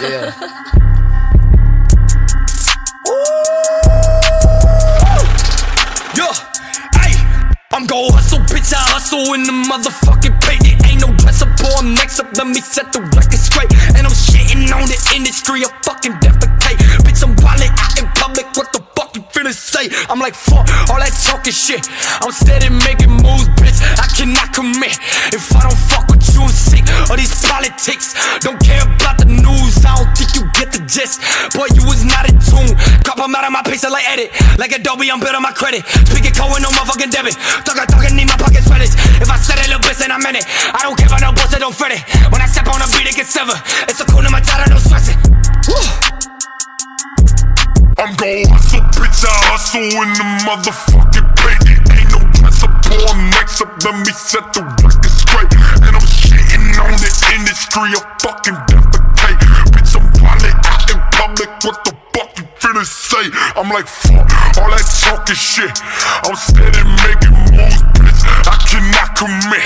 Yeah. Yeah. Hey, I'm gon' hustle, bitch. I hustle in the motherfucking paint. It ain't no dress up or I'm next up. Let me set the record straight. And I'm shitting on the industry. I fucking defecate. Bitch, I'm wildin' out in public. What the fuck you finna say? I'm like, fuck all that talking shit. I'm steady making moves, bitch. I cannot commit if I don't fuck with you. I'm sick of these politics. Don't care about the news. I don't think you get the gist. Boy, you was not in tune. Cop, I'm out of my picture like edit. Like Adobe, I'm built on my credit. Speaking cold with no motherfucking debit. Talking, need my pocket sweaters. If I said it, little bitch, then I meant it. I don't care about no bullshit, don't fret it. When I step on a beat, it gets severed. It's a cool in my title, no stressing. I'm gon' hustle, bitch, I hustle in the motherfucking paint. It ain't no dress up or next up, let me set the record straight. And I'm shitting on the industry, I fucking defecate. Bitch, I'm wildin' out in public, what the fuck you finna say? I'm like, fuck all that talking shit. I'm steady making moves, bitch, I cannot commit.